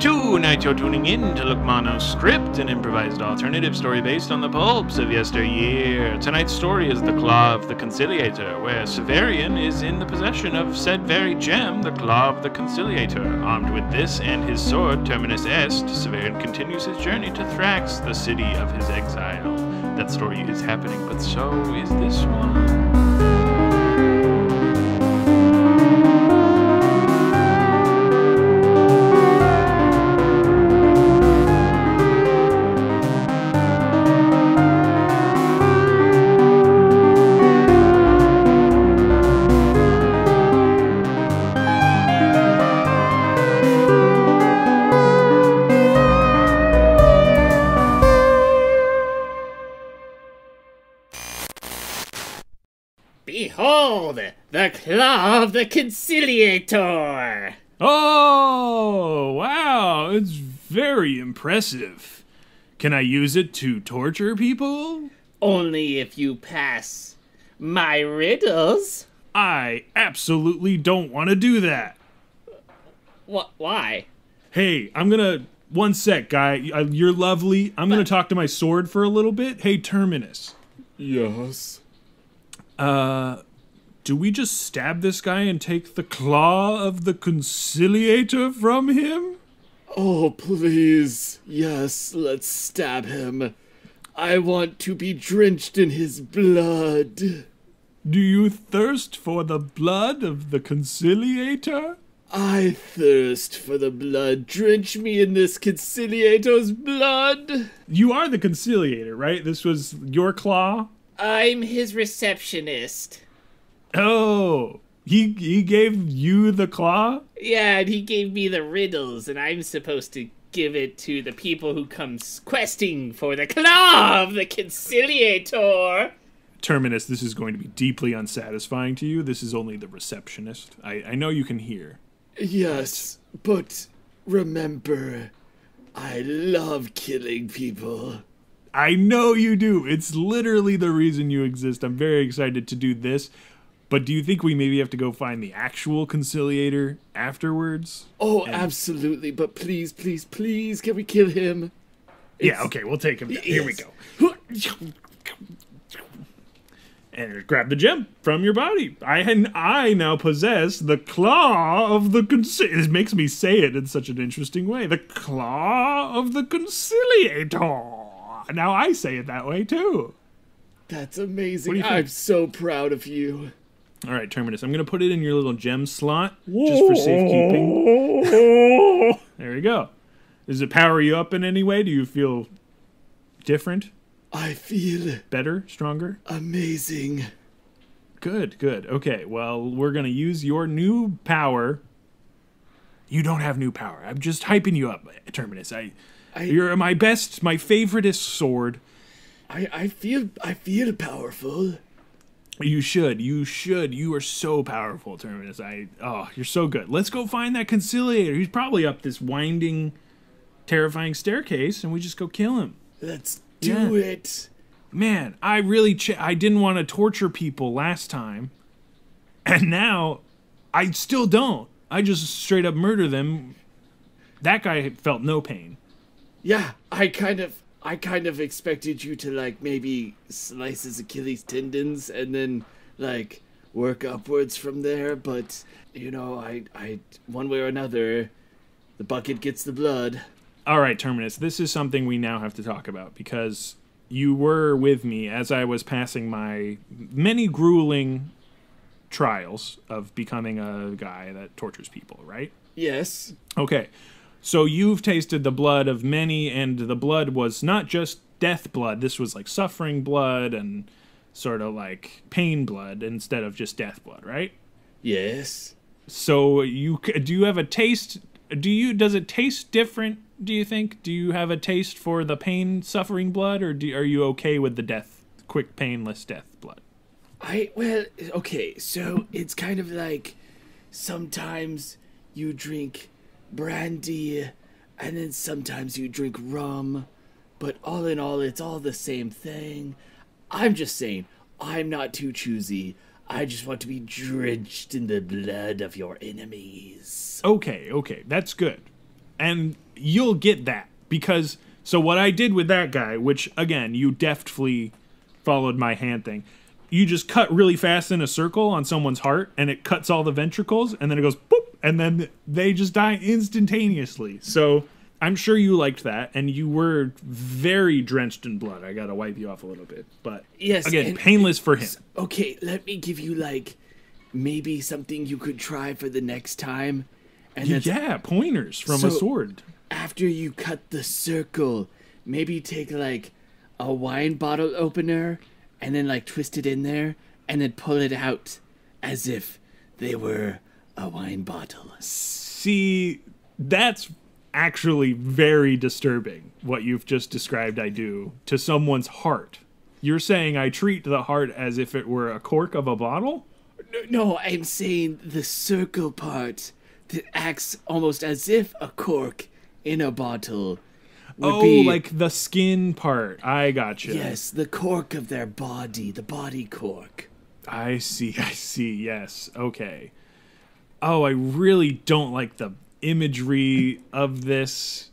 Tonight you're tuning in to Look Ma, No Script, an improvised alternative story based on the pulps of yesteryear. Tonight's story is The Claw of the Conciliator, where Severian is in the possession of said very gem, The Claw of the Conciliator. Armed with this and his sword, Terminus Est, Severian continues his journey to Thrax, the city of his exile. That story is happening, but so is this one. Behold, the Claw of the Conciliator! Oh, wow, it's very impressive. Can I use it to torture people? Only if you pass my riddles. I absolutely don't want to do that. What? Why? Hey, I'm gonna... One sec, guy. You're lovely. I'm gonna talk to my sword for a little bit. Hey, Terminus. Yes? Do we just stab this guy and take the Claw of the Conciliator from him? Oh, please. Yes, let's stab him. I want to be drenched in his blood. Do you thirst for the blood of the Conciliator? I thirst for the blood. Drench me in this Conciliator's blood. You are the Conciliator, right? This was your claw? I'm his receptionist. Oh, he gave you the claw? Yeah, and he gave me the riddles, and I'm supposed to give it to the people who come questing for the Claw of the Conciliator. Terminus, this is going to be deeply unsatisfying to you. This is only the receptionist. I know you can hear. Yes, but remember, I love killing people. I know you do. It's literally the reason you exist. I'm very excited to do this. But do you think we maybe have to go find the actual Conciliator afterwards? Oh, absolutely. But please, please, please, can we kill him? Yeah, okay, we'll take him down. Here we go. And grab the gem from your body. I now possess the Claw of the Conciliator. It makes me say it in such an interesting way. The Claw of the Conciliator. Now I say it that way, too. That's amazing. I'm so proud of you. All right, Terminus, I'm going to put it in your little gem slot just for safekeeping. There you go. Does it power you up in any way? Do you feel different? I feel... Better? Stronger? Amazing. Good, good. Okay, well, we're going to use your new power. You don't have new power. I'm just hyping you up, Terminus. You're my best, my favoritest sword. I feel powerful. You should. You are so powerful, Terminus. You're so good. Let's go find that Conciliator. He's probably up this winding, terrifying staircase, and we just go kill him. Let's do it. Man, I didn't want to torture people last time, and now I still don't. I just straight up murder them. That guy felt no pain. Yeah, I kind of expected you to, like, maybe slice his Achilles tendons and then, like, work upwards from there, but, you know, I one way or another, the bucket gets the blood. All right, Terminus, this is something we now have to talk about, because you were with me as I was passing my many grueling trials of becoming a guy that tortures people, right? Yes. Okay. So you've tasted the blood of many, and the blood was not just death blood. This was like suffering blood and sort of like pain blood instead of just death blood, right? Yes. So do you have a taste? Does it taste different, do you think? Do you have a taste for the pain, suffering blood, or are you okay with the death, quick, painless death blood? Well, okay, so it's kind of like sometimes you drink brandy, and then sometimes you drink rum, but all in all, it's all the same thing. I'm just saying, I'm not too choosy. I just want to be drenched in the blood of your enemies. Okay, that's good. And you'll get that because... So what I did with that guy, which, again, you deftly followed my hand thing, you just cut really fast in a circle on someone's heart, and it cuts all the ventricles, and then it goes boop, and then they just die instantaneously. So I'm sure you liked that, and you were very drenched in blood. I gotta wipe you off a little bit. But, yes, again, painless for him. Okay, let me give you, like, maybe something you could try for the next time. And yeah, pointers from a sword. After you cut the circle, maybe take like a wine bottle opener and then like twist it in there and then pull it out as if they were a wine bottle. See, that's actually very disturbing what you've just described I do to someone's heart. You're saying I treat the heart as if it were a cork of a bottle? No, I'm saying the circle part that acts almost as if a cork in a bottle would be, like the skin part. I gotcha. Yes, the cork of their body, the body cork. I see, yes, okay. Oh, I really don't like the imagery of this.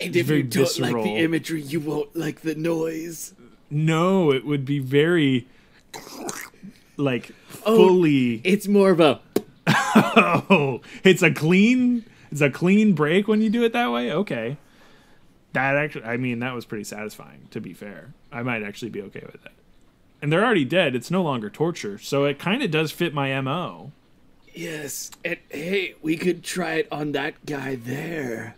And if you don't like the imagery, you won't like the noise. No, it would be very, like, fully... It's more of a... it's a clean... It's a clean break when you do it that way? Okay. That actually, I mean, that was pretty satisfying, to be fair. I might actually be okay with that. And they're already dead. It's no longer torture. So it kind of does fit my MO. Yes. And hey, we could try it on that guy there.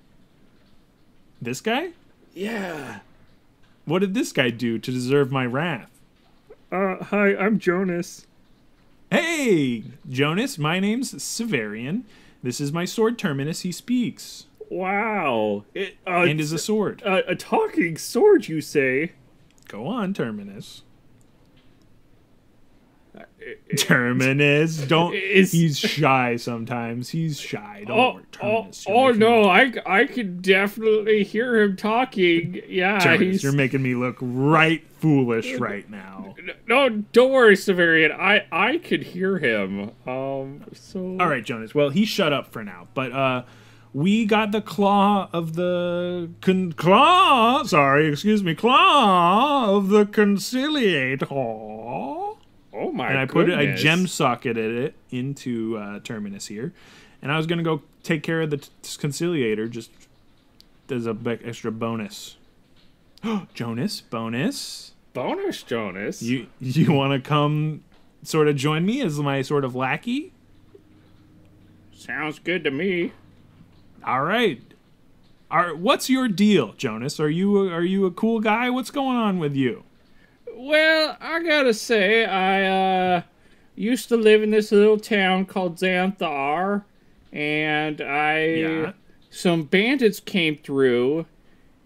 This guy? Yeah. What did this guy do to deserve my wrath? Hi, I'm Jonas. Hey, Jonas. My name's Severian. This is my sword, Terminus. He speaks. Wow. And is a sword. A talking sword, you say? Go on, Terminus. Terminus. Don't. He's shy sometimes. He's shy. Don't worry, Terminus. Oh, no. I could definitely hear him talking. Yeah. Terminus, you're making me look right foolish right now. No, don't worry, Severian. I could hear him. All right, Jonas. Well, he shut up for now. But we got the Claw of the... Claw of the Conciliator. Oh my goodness. And I put it, I gem socketed it into Terminus here. And I was going to go take care of the Conciliator just as a extra bonus. Jonas, bonus. Bonus, Jonas. You want to come sort of join me as my sort of lackey? Sounds good to me. All right. What's your deal, Jonas? Are you a cool guy? What's going on with you? Well, I gotta say, I used to live in this little town called Xanthar, and some bandits came through,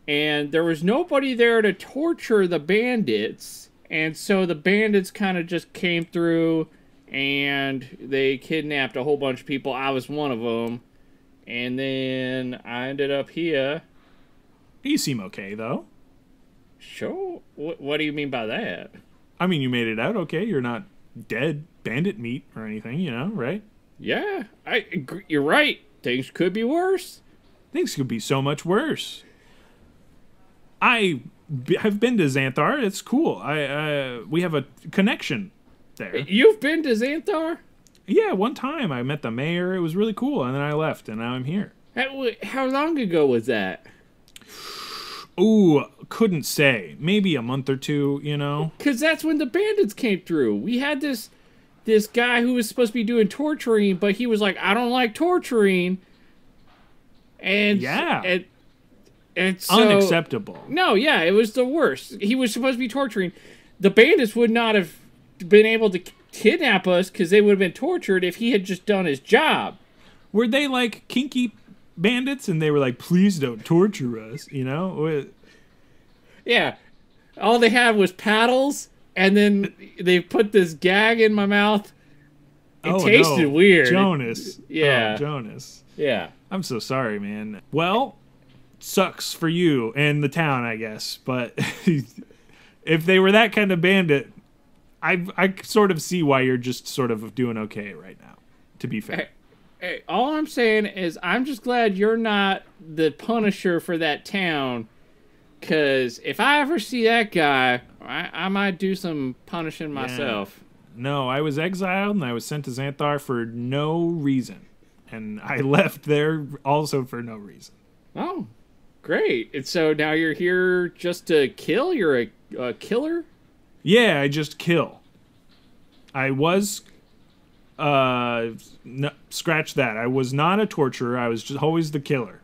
and there was nobody there to torture the bandits, and so the bandits kind of just came through, and they kidnapped a whole bunch of people. I was one of them, and then I ended up here. You seem okay, though. Sure. What do you mean by that? I mean, you made it out okay. You're not dead bandit meat or anything, you know, right? Yeah, you're right. Things could be worse. Things could be so much worse. I've been to Xanthar. It's cool. We have a connection there. You've been to Xanthar? Yeah, one time I met the mayor. It was really cool, and then I left, and now I'm here. How long ago was that? Ooh, couldn't say. Maybe a month or two, you know? Because that's when the bandits came through. We had this guy who was supposed to be doing torturing, but he was like, I don't like torturing. And yeah. And so, unacceptable. No, yeah, it was the worst. He was supposed to be torturing. The bandits would not have been able to kidnap us because they would have been tortured if he had just done his job. Were they like kinky bandits and they were like, please don't torture us, you know? Yeah, all they had was paddles, and then they put this gag in my mouth. It tasted weird. Jonas. Yeah. Oh, Jonas. Yeah. I'm so sorry, man. Well, sucks for you and the town, I guess, but if they were that kind of bandit, I sort of see why you're just sort of doing okay right now, to be fair. Hey, all I'm saying is I'm just glad you're not the punisher for that town, because if I ever see that guy, I might do some punishing myself. Yeah. No, I was exiled and I was sent to Xanthar for no reason. And I left there also for no reason. Oh, great. And so now you're here just to kill? You're a killer? Yeah, I just kill. I was... no, scratch that. I was not a torturer. I was just always the killer.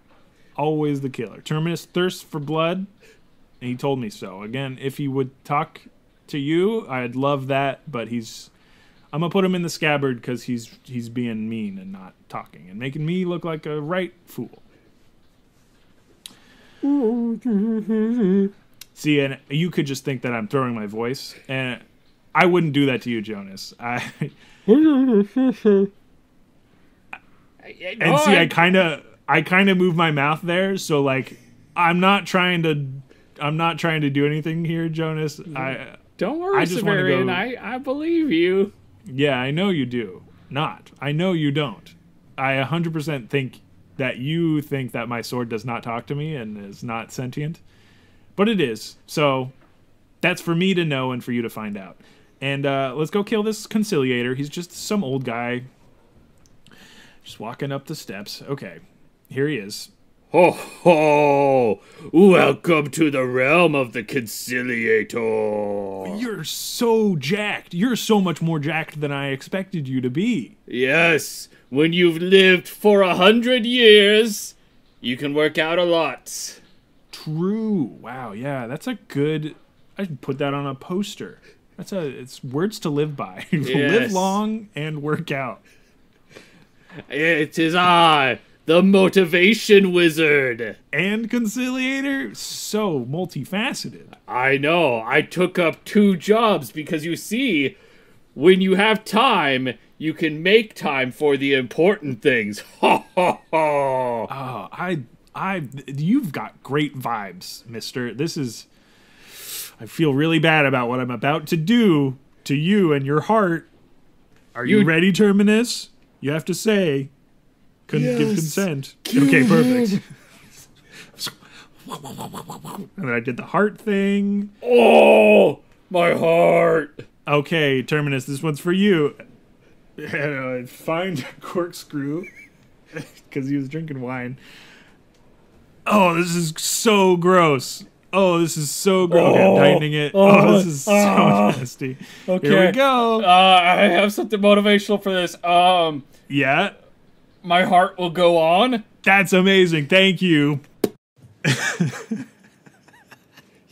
Always the killer. Terminus thirsts for blood, and he told me so. Again, if he would talk to you, I'd love that, but he's... I'm gonna put him in the scabbard because he's being mean and not talking and making me look like a right fool. See, and you could just think that I'm throwing my voice, and I wouldn't do that to you, Jonas. And see, I kind of move my mouth there, so like I'm not trying to do anything here, Jonas. Don't worry, Severian. I believe you. Yeah, I know you do. Not. I know you don't. I 100% think that you think that my sword does not talk to me and is not sentient. But it is. So that's for me to know and for you to find out. And let's go kill this conciliator. He's just some old guy. Just walking up the steps. Okay. Here he is. Ho ho! Welcome to the realm of the Conciliator! You're so jacked. You're so much more jacked than I expected you to be. Yes, when you've lived for 100 years, you can work out a lot. True. Wow, yeah, that's a good... I should put that on a poster. That's it's words to live by. Yes. Live long and work out. It is I... the motivation wizard. And conciliator? So multifaceted. I know. I took up 2 jobs because, you see, when you have time, you can make time for the important things. Ha ha ha. You've got great vibes, mister. This is... I feel really bad about what I'm about to do to you and your heart. Are you ready, Terminus? You have to say... Couldn't give consent. Okay, perfect. And then I did the heart thing. Oh, my heart. Okay, Terminus, this one's for you. And I find a corkscrew because he was drinking wine. Oh, this is so gross. Oh, this is so gross. Okay, I'm tightening it. Oh, this is so nasty. Okay. Here we go. I have something motivational for this. Yeah. My heart will go on. That's amazing. Thank you.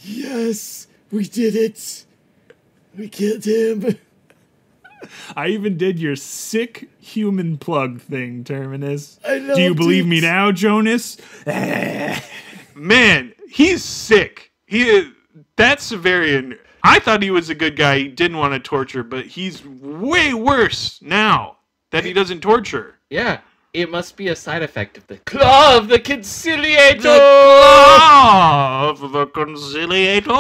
Yes, we did it. We killed him. I even did your sick human plug thing, Terminus. Do you believe me now, Jonas? Man, he's sick. That Severian, I thought he was a good guy. He didn't want to torture, but he's way worse now that he doesn't torture. Yeah. It must be a side effect of the Claw of the Conciliator! The Claw of the Conciliator!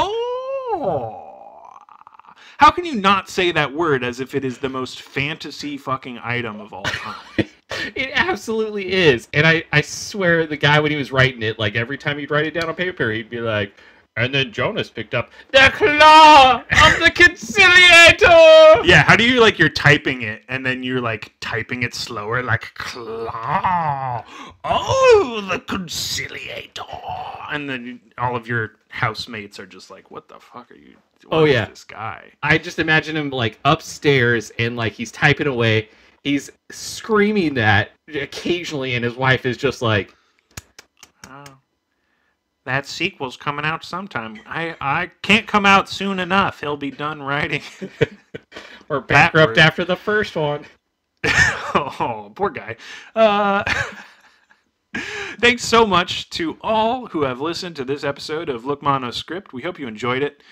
How can you not say that word as if it is the most fantasy fucking item of all time? It absolutely is. And I swear the guy, when he was writing it, like every time he'd write it down on paper, he'd be like, and then Jonas picked up the Claw of the Conciliator! Yeah, how do you, like, you're typing it, and then you're, like, typing it slower, like, Claw! Oh, the Conciliator! And then all of your housemates are just like, what the fuck are you doing with this guy? I just imagine him, like, upstairs, and, like, he's typing away. He's screaming that occasionally, and his wife is just like... That sequel's coming out sometime. I can't come out soon enough. He'll be done writing. Or bankrupt after the first one. Oh, poor guy. Thanks so much to all who have listened to this episode of Look Ma, No Script. We hope you enjoyed it.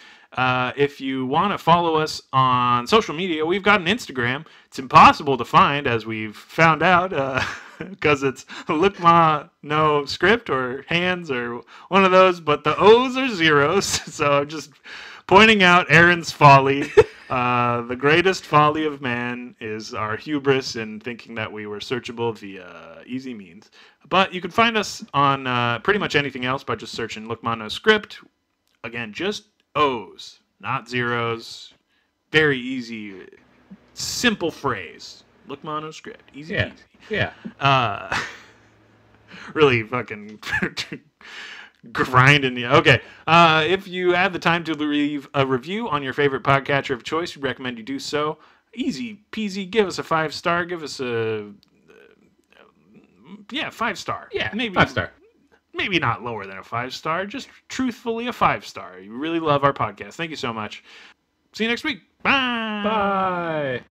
If you want to follow us on social media, we've got an Instagram. It's impossible to find, as we've found out, because it's Look Ma, No Script or Hands or one of those, but the O's are zeros, so I'm just pointing out Aaron's folly. The greatest folly of man is our hubris in thinking that we were searchable via easy means. But you can find us on pretty much anything else by just searching Look Ma, No Script. Again, just O's, not zeros. Very easy, simple phrase. Look Ma, No Script. Easy peasy. Yeah. Really fucking... grinding you. Okay. If you have the time to leave a review on your favorite podcatcher of choice, we recommend you do so. Easy peasy. Give us a 5-star. Give us a... yeah, 5-star. Yeah, maybe 5-star. Maybe not lower than a 5-star. Just truthfully a 5-star. You really love our podcast. Thank you so much. See you next week. Bye. Bye.